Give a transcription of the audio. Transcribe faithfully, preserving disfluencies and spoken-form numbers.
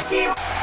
wrócił.